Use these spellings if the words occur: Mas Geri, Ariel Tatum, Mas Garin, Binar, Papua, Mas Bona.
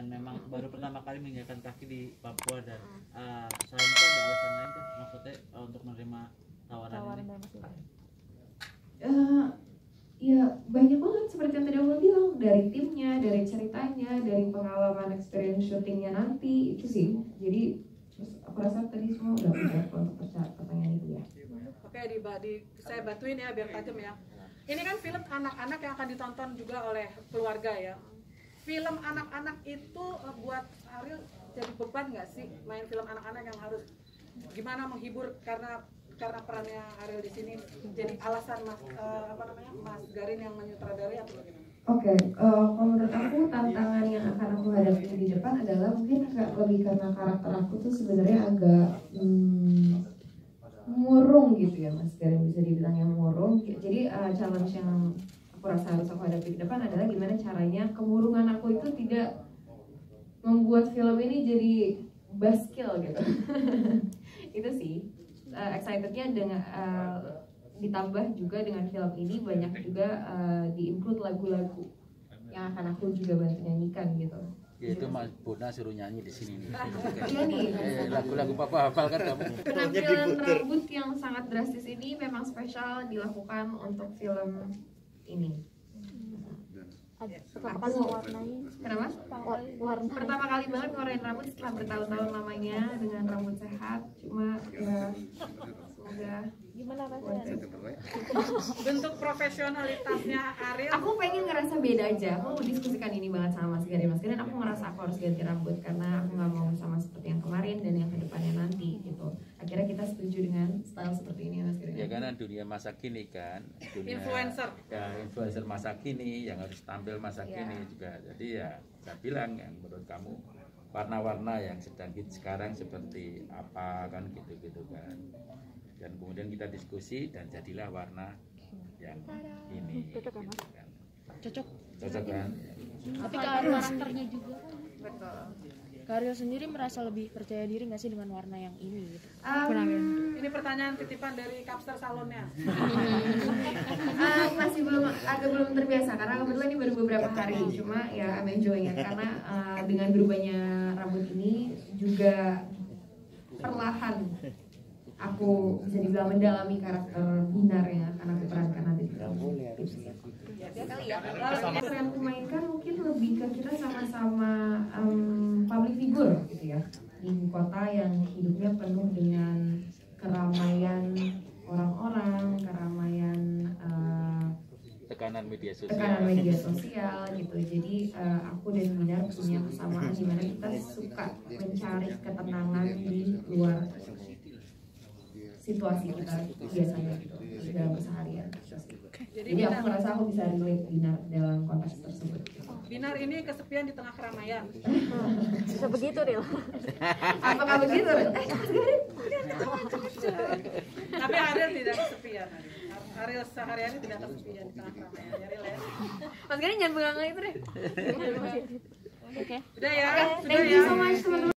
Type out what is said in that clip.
dan memang baru pertama kali menginjakan kaki di Papua, dan selain itu ada alasan lain kah maksudnya untuk menerima tawaran ini? Ya banyak banget seperti yang tadi aku bilang, dari timnya, dari ceritanya, dari pengalaman experience syutingnya nanti itu sih. Jadi aku rasa tadi semua udah berjawab untuk pertanyaan itu ya. Oke, saya bantuin ya biar tajam ya. Ini kan film anak-anak yang akan ditonton juga oleh keluarga ya. Film anak-anak itu buat Ariel jadi beban nggak sih main film anak-anak yang harus gimana menghibur, karena perannya Ariel di sini jadi alasan Mas Garin yang menyutradarai atau bagaimana? Oke, kalau menurut aku tantangan yang akan aku hadapi di depan adalah mungkin agak lebih karena karakter aku tuh sebenarnya agak murung gitu ya Mas Garin, bisa dibilang yang murung. Jadi challenge yang aku rasa harus aku hadapi di depan adalah gimana caranya kemurungan aku itu tidak membuat film ini jadi buzzkill gitu. Itu sih. Excitednya dengan ditambah juga dengan film ini banyak juga di-include lagu-lagu yang akan aku juga bantu nyanyikan gitu. Ya itu Mas Bona suruh nyanyi di sini nih. Iya nih. Lagu-lagu Papa hafal kan kamu. Penampilan rambut yang sangat drastis ini memang spesial dilakukan untuk film ini. Pertama kali banget ngewarnain rambut setelah bertahun-tahun lamanya dengan rambut sehat, cuma ya semoga gimana rasanya? Bentuk profesionalitasnya Ariel. Aku pengen ngerasa beda aja. Aku diskusikan ini banget sama Mas Geri. Mas Geri, aku ngerasa aku harus ganti rambut karena aku nggak mau sama seperti yang kemarin dan yang kedepannya nanti gitu. Akhirnya kita setuju dengan style seperti ini Mas Geri. Ya karena dunia masa kini kan, dunia influencer. Ya influencer masa kini yang harus tampil masa kini juga. Jadi ya saya bilang yang menurut kamu warna-warna yang sedang hit sekarang seperti apa kan gitu-gitu kan, dan kemudian kita diskusi dan jadilah warna yang ini gitu kan. Cocok kan, tapi karakternya juga kan. Ariel sendiri merasa lebih percaya diri nggak sih dengan warna yang ini gitu? Ini pertanyaan titipan dari Kapster Salonnya. Masih belum, agak belum terbiasa karena kebetulan ini baru beberapa hari. Cuma ya I'm enjoying it karena dengan berubahnya rambut ini juga perlahan aku bisa dibilang mendalami karakter Binar yang akan aku perankan nanti. Karakter yang aku mainkan mungkin lebih ke kita sama-sama public figure gitu ya, di kota yang hidupnya penuh dengan keramaian orang-orang, keramaian tekanan media sosial gitu. Jadi aku dan Binar punya kesamaan di mana kita suka mencari ketenangan di luar situasi kita biasanya dalam keseharian. Jadi aku merasa aku bisa relate Binar dalam konteks tersebut. Binar ini kesepian di tengah keramaian. Bisa begitu, Ril? Apakah begitu, Ril? Tapi Ariel tidak kesepian. Ariel seharian tidak kesepian di tengah keramaian. Ariel ya. Mas Geri jangan pegang itu deh. Oke. Udah ya. Thank you so much, teman-teman.